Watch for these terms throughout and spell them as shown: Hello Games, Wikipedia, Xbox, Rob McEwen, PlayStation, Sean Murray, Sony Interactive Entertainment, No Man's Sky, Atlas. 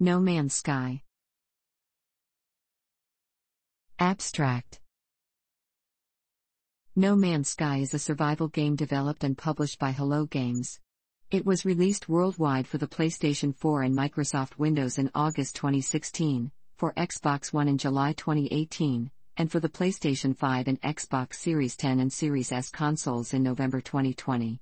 No Man's Sky. Abstract. No Man's Sky is a survival game developed and published by Hello Games. It was released worldwide for the PlayStation 4 and Microsoft Windows in August 2016, for Xbox One in July 2018, and for the PlayStation 5 and Xbox Series X and Series S consoles in November 2020.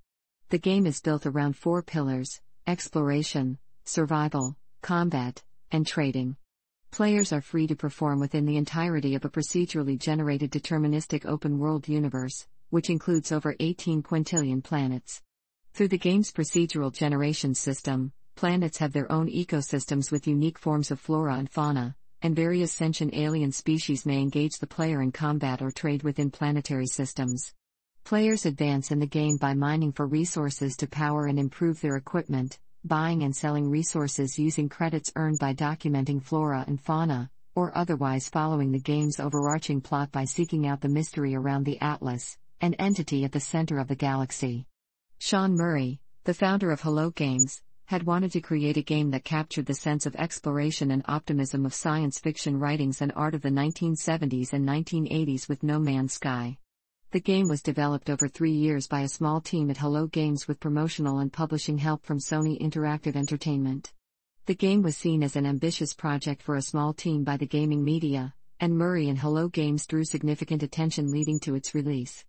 The game is built around four pillars: exploration, survival, combat, and trading. Players are free to perform within the entirety of a procedurally generated deterministic open-world universe, which includes over 18 quintillion planets. Through the game's procedural generation system, planets have their own ecosystems with unique forms of flora and fauna, and various sentient alien species may engage the player in combat or trade within planetary systems. Players advance in the game by mining for resources to power and improve their equipment, buying and selling resources using credits earned by documenting flora and fauna, or otherwise following the game's overarching plot by seeking out the mystery around the Atlas, an entity at the center of the galaxy. Sean Murray, the founder of Hello Games, had wanted to create a game that captured the sense of exploration and optimism of science fiction writings and art of the 1970s and 1980s with No Man's Sky. The game was developed over 3 years by a small team at Hello Games with promotional and publishing help from Sony Interactive Entertainment. The game was seen as an ambitious project for a small team by the gaming media, and Murray and Hello Games drew significant attention leading to its release.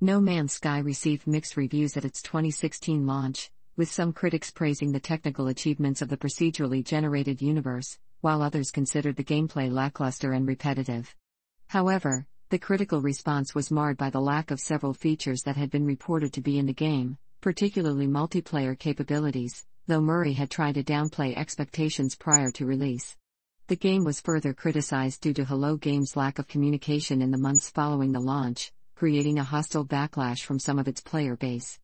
No Man's Sky received mixed reviews at its 2016 launch, with some critics praising the technical achievements of the procedurally generated universe, while others considered the gameplay lackluster and repetitive. However, the critical response was marred by the lack of several features that had been reported to be in the game, particularly multiplayer capabilities, though Murray had tried to downplay expectations prior to release. The game was further criticized due to Hello Games' lack of communication in the months following the launch, creating a hostile backlash from some of its player base.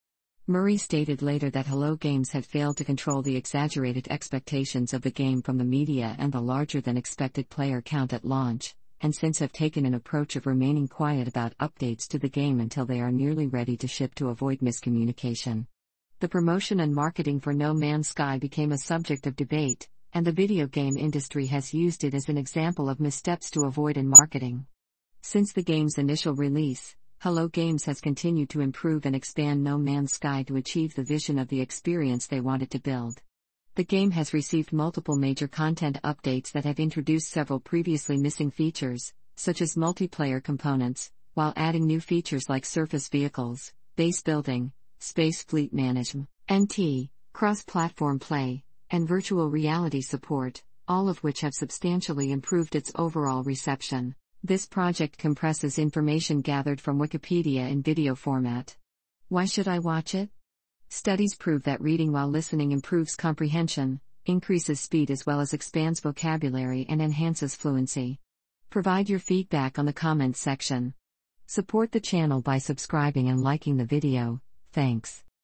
Murray stated later that Hello Games had failed to control the exaggerated expectations of the game from the media and the larger-than-expected player count at launch, and since have taken an approach of remaining quiet about updates to the game until they are nearly ready to ship to avoid miscommunication. The promotion and marketing for No Man's Sky became a subject of debate, and the video game industry has used it as an example of missteps to avoid in marketing. Since the game's initial release, Hello Games has continued to improve and expand No Man's Sky to achieve the vision of the experience they wanted to build. The game has received multiple major content updates that have introduced several previously missing features, such as multiplayer components, while adding new features like surface vehicles, base building, space fleet management, NT, cross-platform play, and virtual reality support, all of which have substantially improved its overall reception. This project compresses information gathered from Wikipedia in video format. Why should I watch it? Studies prove that reading while listening improves comprehension, increases speed as well as expands vocabulary and enhances fluency. Provide your feedback on the comments section. Support the channel by subscribing and liking the video. Thanks.